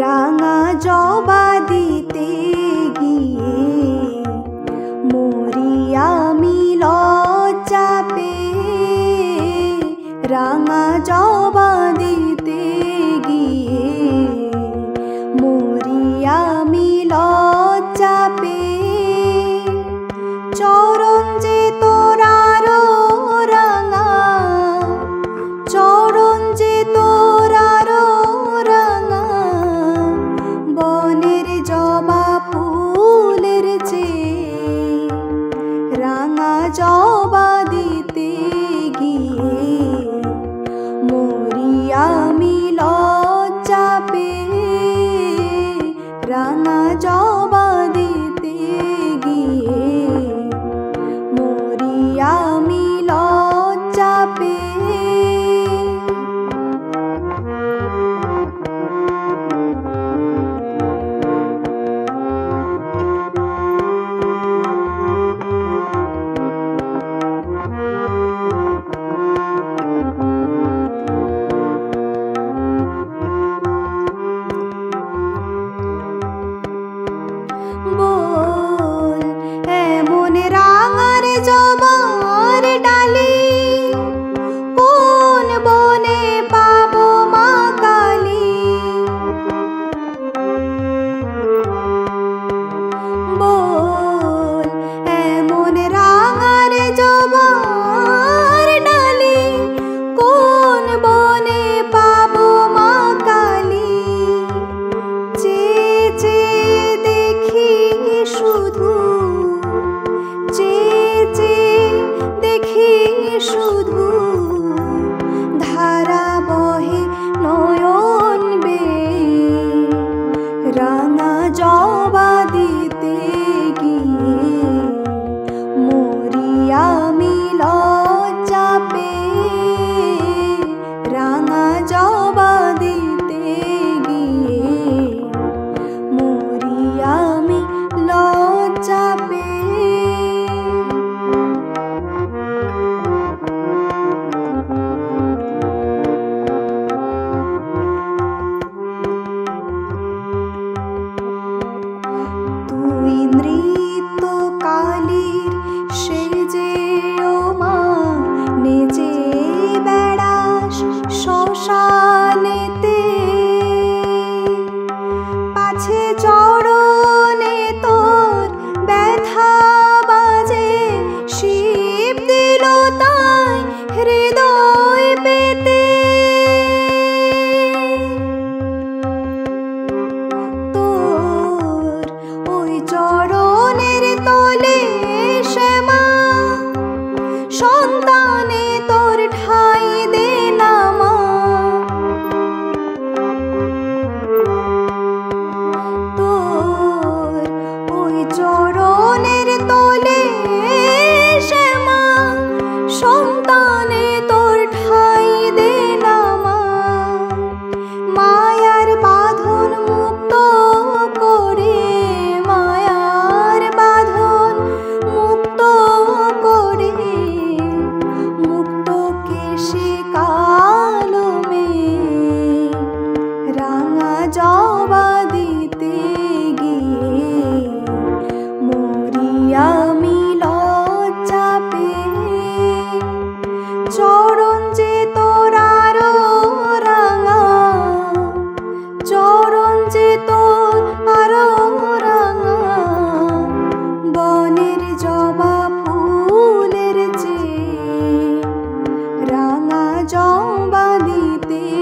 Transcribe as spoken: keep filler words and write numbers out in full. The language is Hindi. रांगा जोबा दीते गिये मोरिया मिलो चापे। रांगा जोबा दीते गिये मोरिया मिलो चापे। चौरन जे तोरा रो रंगा, चौरन जे तोरा रो रंगा, बनेर जबा फूलेर जे रांगा जबा दीते गिये मोरिया मिलो चापे। रांगा जबा दीते गिये मोरिया मिलो चापे। जबा दीते